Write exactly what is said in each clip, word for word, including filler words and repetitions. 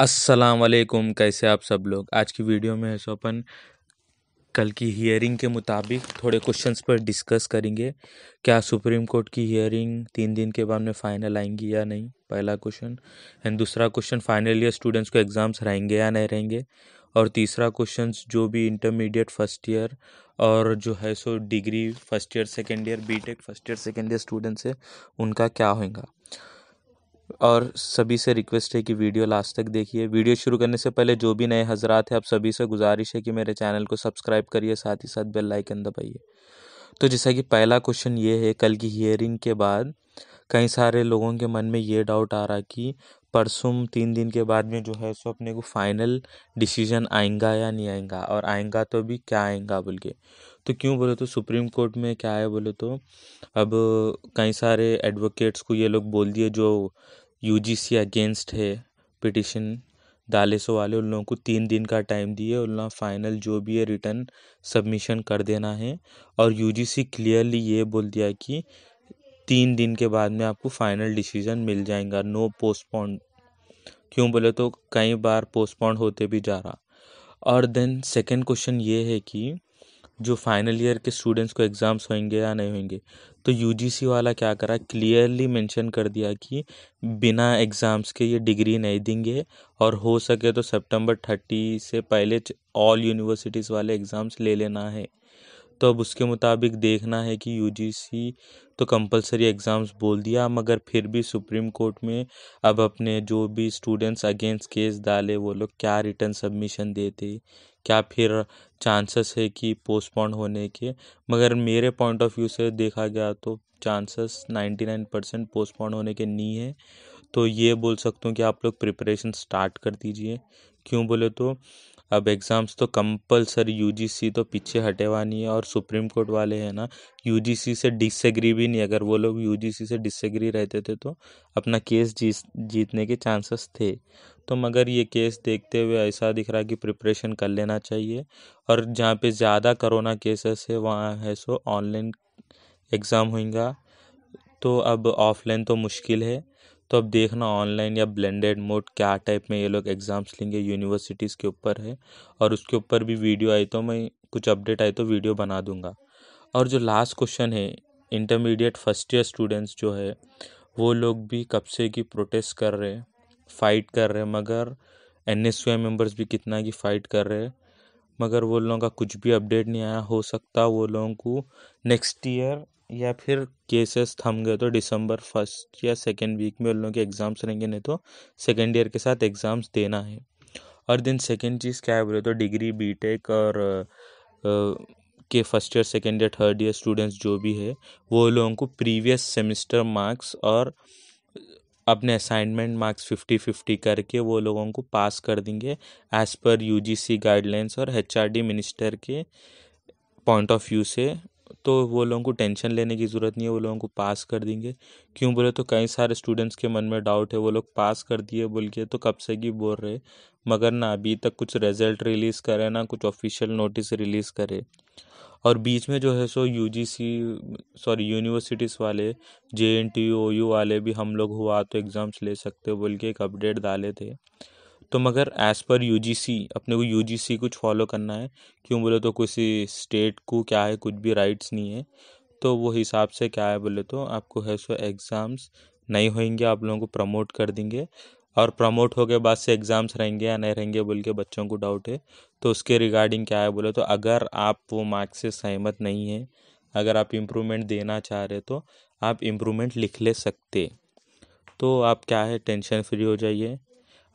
अस्सलाम वालेकुम, कैसे आप सब लोग। आज की वीडियो में सो अपन कल की हियरिंग के मुताबिक थोड़े क्वेश्चंस पर डिस्कस करेंगे। क्या सुप्रीम कोर्ट की हियरिंग तीन दिन के बाद में फ़ाइनल आएंगी या नहीं, पहला क्वेश्चन। एंड दूसरा क्वेश्चन, फाइनल ईयर स्टूडेंट्स को एग्ज़ाम्स रहेंगे या नहीं रहेंगे। और तीसरा क्वेश्चन, जो भी इंटरमीडिएट फर्स्ट ईयर और जो है सो degree first year second year B tech first year second year students है उनका क्या होगा। और सभी से रिक्वेस्ट है कि वीडियो लास्ट तक देखिए। वीडियो शुरू करने से पहले जो भी नए हजरात हैं, आप सभी से गुजारिश है कि मेरे चैनल को सब्सक्राइब करिए, साथ ही साथ बेल आइकन दबाइए। तो जैसा कि पहला क्वेश्चन ये है, कल की हियरिंग के बाद कई सारे लोगों के मन में ये डाउट आ रहा कि परसों तीन दिन के बाद में जो है सो अपने को फाइनल डिसीजन आएगा या नहीं आएगा, और आएगा तो भी क्या आएगा बोल के। तो क्यों बोले तो सुप्रीम कोर्ट में क्या है बोले तो अब कई सारे एडवोकेट्स को ये लोग बोल दिए जो यूजीसी अगेंस्ट है पिटिशन डाले सो वाले, उन लोगों को तीन दिन का टाइम दिए, उन लोग फाइनल जो भी है रिटर्न सबमिशन कर देना है। और यूजीसी क्लियरली ये बोल दिया कि तीन दिन के बाद में आपको फाइनल डिसीजन मिल जाएगा, नो पोस्टपोन। क्यों बोले तो कई बार पोस्टपोन होते भी जा रहा। और देन सेकंड क्वेश्चन ये है कि जो फाइनल ईयर के स्टूडेंट्स को एग्ज़ाम्स होंगे या नहीं होंगे। तो यूजीसी वाला क्या करा, क्लियरली मेंशन कर दिया कि बिना एग्ज़ाम्स के ये डिग्री नहीं देंगे, और हो सके तो सितंबर तीस से पहले ऑल यूनिवर्सिटीज़ वाले एग्ज़ाम्स ले लेना है। तो अब उसके मुताबिक देखना है कि यूजीसी तो कंपलसरी एग्ज़ाम्स बोल दिया, मगर फिर भी सुप्रीम कोर्ट में अब अपने जो भी स्टूडेंट्स अगेंस्ट केस डाले वो लोग क्या रिटर्न सबमिशन देते, क्या फिर चांसेस है कि पोस्टपोन होने के। मगर मेरे पॉइंट ऑफ व्यू से देखा गया तो चांसेस निन्यानवे परसेंट पोस्टपोन होने के नहीं है। तो ये बोल सकता हूँ कि आप लोग प्रिपरेशन स्टार्ट कर दीजिए। क्यों बोले तो अब एग्ज़ाम्स तो कंपलसरी, यूजीसी तो पीछे हटेवा नहीं है। और सुप्रीम कोर्ट वाले हैं ना, यूजीसी से डिसएग्री भी नहीं। अगर वो लोग यूजीसी से डिसएग्री रहते थे तो अपना केस जीत जीतने के चांसेस थे। तो मगर ये केस देखते हुए ऐसा दिख रहा कि प्रिपरेशन कर लेना चाहिए। और जहाँ पे ज़्यादा कोरोना केसेस है वहाँ है सो ऑनलाइन एग्ज़ाम होगा, तो अब ऑफलाइन तो मुश्किल है। तो अब देखना ऑनलाइन या ब्लेंडेड मोड क्या टाइप में ये लोग एग्ज़ाम्स लेंगे, यूनिवर्सिटीज़ के ऊपर है। और उसके ऊपर भी वीडियो आई तो मैं कुछ अपडेट आई तो वीडियो बना दूंगा। और जो लास्ट क्वेश्चन है, इंटरमीडिएट फर्स्ट ईयर स्टूडेंट्स जो है वो लोग भी कब से कि प्रोटेस्ट कर रहे, फ़ाइट कर रहे, मगर एन एस यू मेम्बर्स भी कितना की फ़ाइट कर रहे, मगर वो लोगों का कुछ भी अपडेट नहीं आया। हो सकता वो लोगों को नेक्स्ट ईयर या फिर केसेस थम गए तो दिसंबर फर्स्ट या सेकेंड वीक में उन लोगों के एग्ज़ाम्स रहेंगे, नहीं तो सेकेंड ईयर के साथ एग्ज़ाम्स देना है। और दिन सेकेंड चीज़ क्या है बोले तो डिग्री बीटेक और आ, के first year second year third year students जो भी है वो लोगों को प्रीवियस सेमेस्टर मार्क्स और अपने असाइनमेंट मार्क्स फिफ्टी फिफ्टी करके वो लोगों को पास कर देंगे as per U G C guidelines और एच आर डी मिनिस्टर के पॉइंट ऑफ व्यू से। तो वो लोगों को टेंशन लेने की ज़रूरत नहीं है, वो लोगों को पास कर देंगे। क्यों बोले तो कई सारे स्टूडेंट्स के मन में डाउट है, वो लोग पास कर दिए बोल के तो कब से कि बोल रहे, मगर ना अभी तक कुछ रिज़ल्ट रिलीज़ करे ना कुछ ऑफिशियल नोटिस रिलीज़ करे। और बीच में जो है सो यूजीसी सॉरी यूनिवर्सिटीज़ वाले जेएनटीयू ओयू वाले भी हम लोग हुआ तो एग्ज़ाम्स ले सकते हो बोल के एक अपडेट डाले थे। तो मगर एज़ पर यूजीसी अपने को यूजीसी कुछ फॉलो करना है। क्यों बोले तो किसी स्टेट को क्या है कुछ भी राइट्स नहीं है, तो वो हिसाब से क्या है बोले तो आपको है सो एग्ज़ाम्स नहीं होंगे, आप लोगों को प्रमोट कर देंगे। और प्रमोट हो के बाद से एग्ज़ाम्स रहेंगे या नहीं रहेंगे बोल के बच्चों को डाउट है। तो उसके रिगार्डिंग क्या है बोले तो अगर आप वो मार्क्स से सहमत नहीं है, अगर आप इम्प्रूवमेंट देना चाह रहे तो आप इम्प्रूवमेंट लिख ले सकते। तो आप क्या है टेंशन फ्री हो जाइए।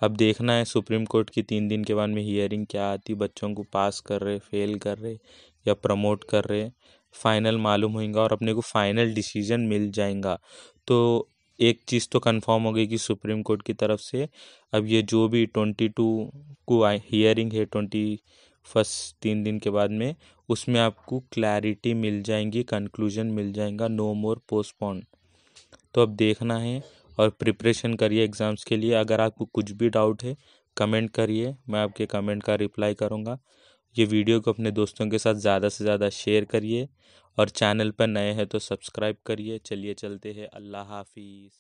अब देखना है सुप्रीम कोर्ट की तीन दिन के बाद में हियरिंग क्या आती, बच्चों को पास कर रहे, फेल कर रहे या प्रमोट कर रहे, फाइनल मालूम होगा और अपने को फाइनल डिसीजन मिल जाएगा। तो एक चीज़ तो कंफर्म हो गई कि सुप्रीम कोर्ट की तरफ से अब ये जो भी बाईस को हियरिंग है इक्कीस तीन दिन के बाद में, उसमें आपको क्लैरिटी मिल जाएगी, कंक्लूजन मिल जाएगा, नो मोर पोस्टपोन। तो अब देखना है और प्रिपरेशन करिए एग्ज़ाम्स के लिए। अगर आपको कुछ भी डाउट है कमेंट करिए, मैं आपके कमेंट का रिप्लाई करूँगा। ये वीडियो को अपने दोस्तों के साथ ज़्यादा से ज़्यादा शेयर करिए, और चैनल पर नए हैं तो सब्सक्राइब करिए। चलिए चलते हैं, अल्लाह हाफिज़।